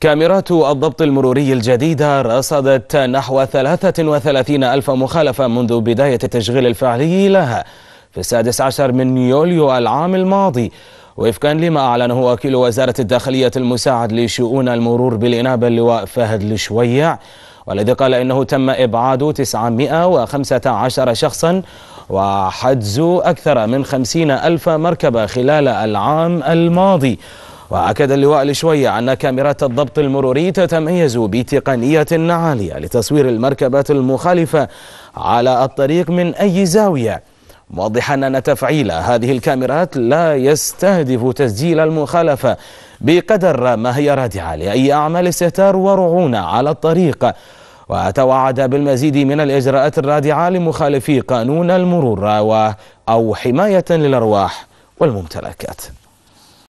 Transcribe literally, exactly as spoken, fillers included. كاميرات الضبط المروري الجديدة رصدت نحو ثلاثة وثلاثين ألف مخالفة منذ بداية التشغيل الفعلي لها في السادس عشر من يوليو العام الماضي، وفقا لما أعلنه وكيل وزارة الداخلية المساعد لشؤون المرور بالإنابة اللواء فهد الشويع، والذي قال إنه تم إبعاد تسعمائة وخمسة عشر شخصا وحجز أكثر من خمسين ألف مركبة خلال العام الماضي. وأكد اللواء الشويع أن كاميرات الضبط المروري تتميز بتقنية عالية لتصوير المركبات المخالفة على الطريق من أي زاوية، واضحا أن تفعيل هذه الكاميرات لا يستهدف تسجيل المخالفة بقدر ما هي رادعة لأي أعمال استهتار ورعونة على الطريق. وتوعد بالمزيد من الإجراءات الرادعة لمخالفي قانون المرور أو حماية للأرواح والممتلكات.